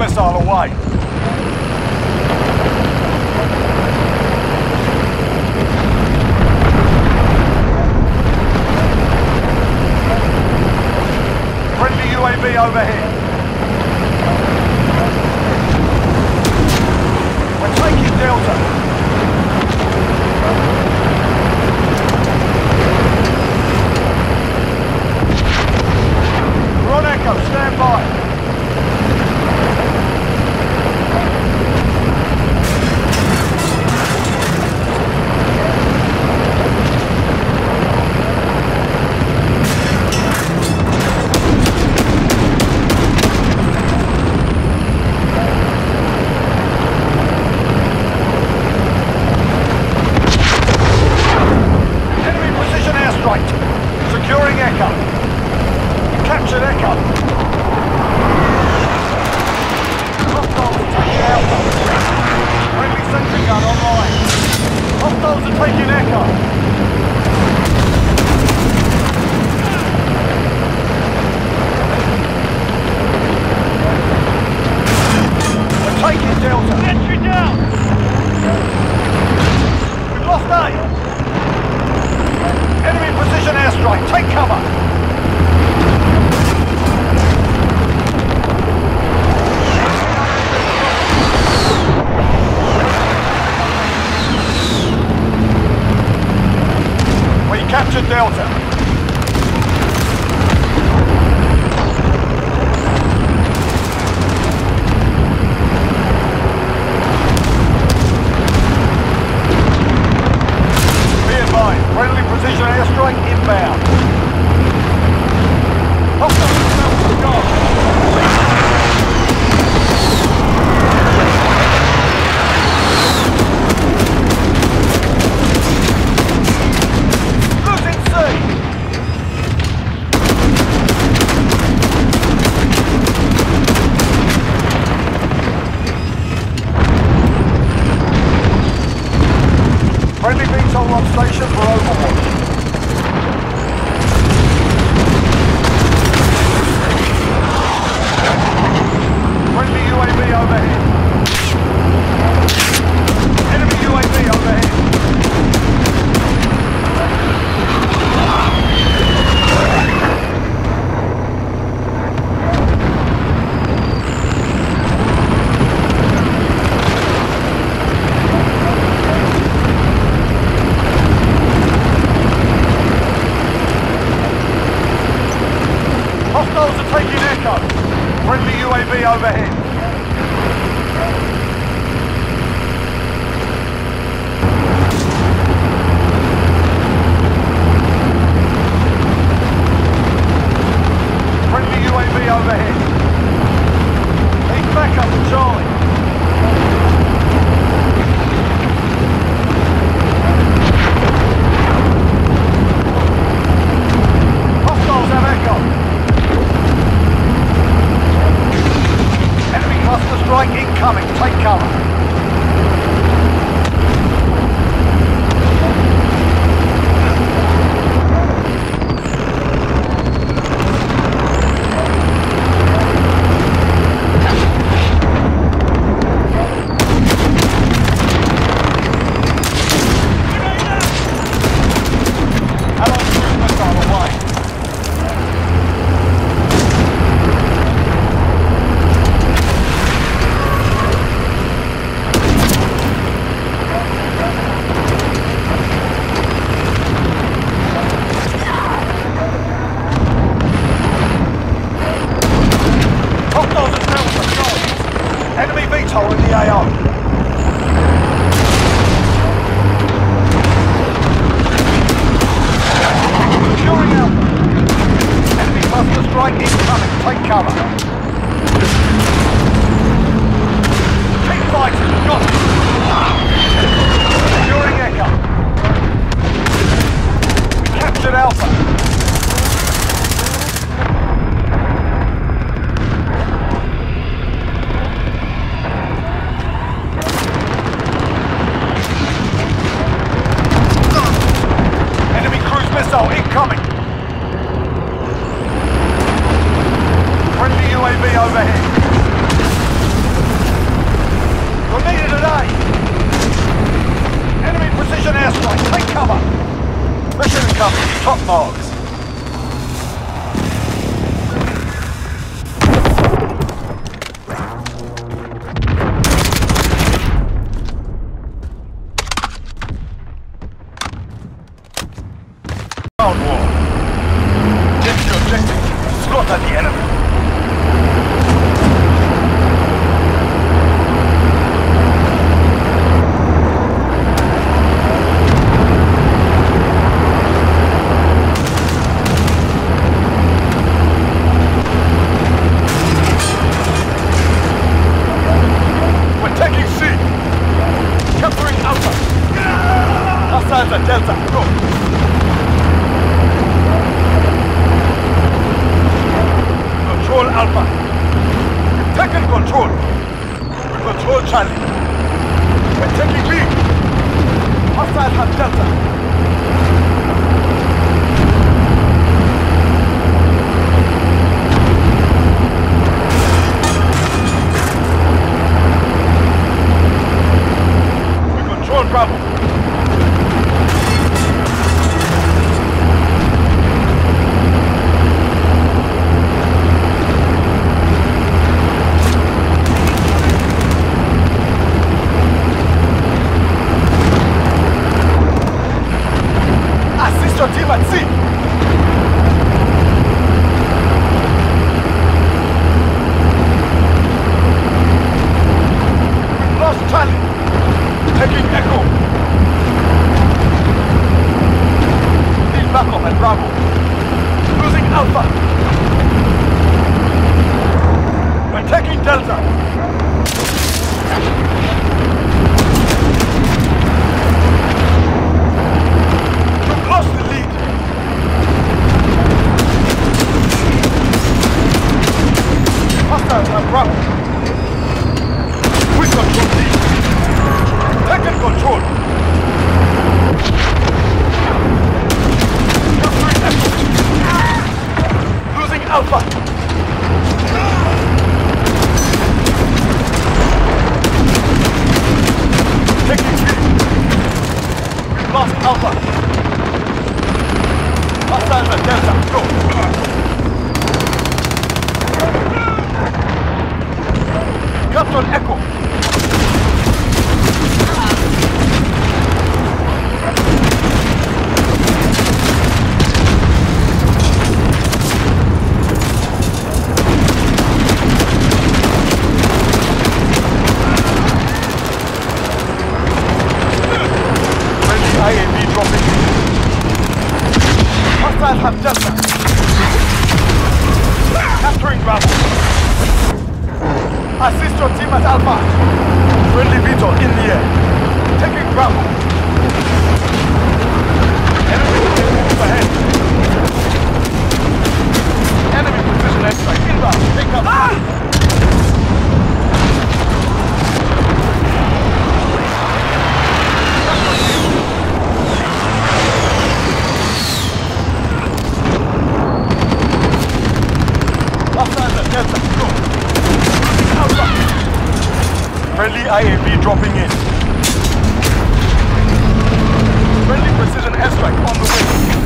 missile away. Friendly UAV overhead. We're taking Delta. Stand by. Enemy precision airstrike. Securing Echo. Captured Echo. Hostiles are taking Echo. We're taking Delta. Entry down. We've lost A. Enemy precision airstrike. Take cover. Capture Delta. Be advised, friendly precision airstrike inbound. Friendly VTOL on station for overwatch. Friendly UAV overhead. Enemy UAV overhead. Hostiles are taking Echo. Friendly UAV overhead. Friendly UAV overhead. Need backup to Charlie. Hostiles have Echo. Cluster strike incoming, take cover. VTOL in the AO. Securing Alpha. Enemy cluster strike incoming. Take cover. Keep fighting. Got it. Securing Echo. We captured Alpha. Friendly UAV Take the objective. Slaughter the enemy. Friendly IAV dropping in.